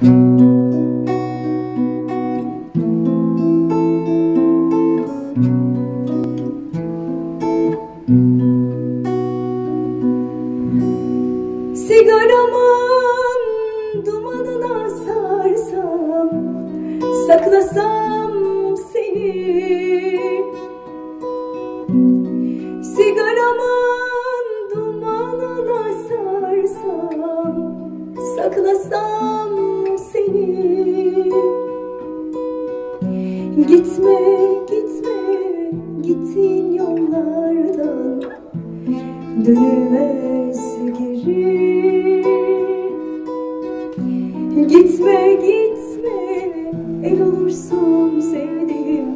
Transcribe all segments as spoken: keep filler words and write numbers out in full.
Sigaramın dumanına sarsam, saklasam seni. Sigaramın dumanına sarsam, saklasam seni. Gitme, gitme, gittiğin yollardan dönülmez geri. Gitme, gitme, el olursun sevdiğim,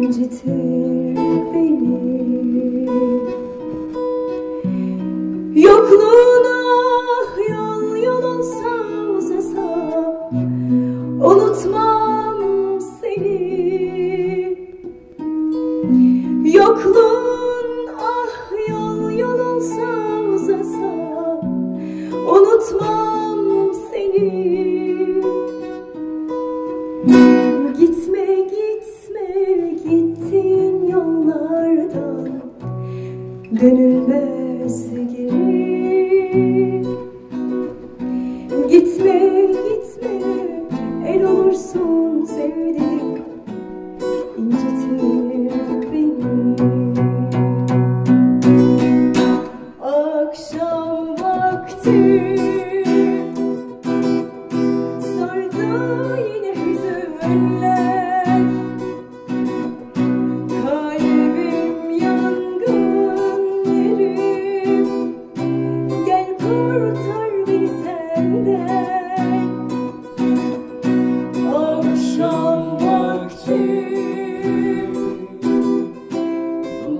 incitir beni. Yokluğuna yol yol olsa uzasa, unutmam seni. Yokluğun ah yol yol olsa uzasa, unutmam. Gitme, gitme, gittiğin yollardan dönülmez geri. Gitme, gitme, el olursun sevdiğim, incitir beni. Akşam vakti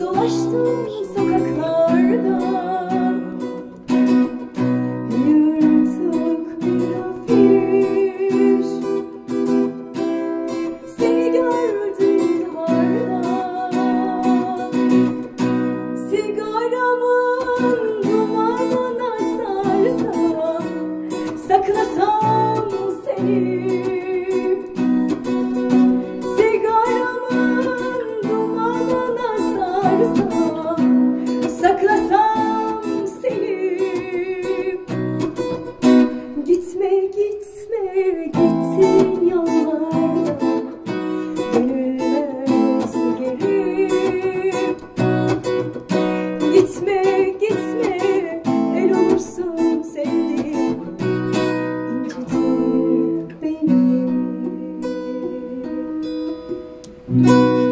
dolaştım sokaklarda, yırtık bir afiş. Seni gördüm duvarda. Sigaramın dumanına sarsam, saklasam seni. Müzik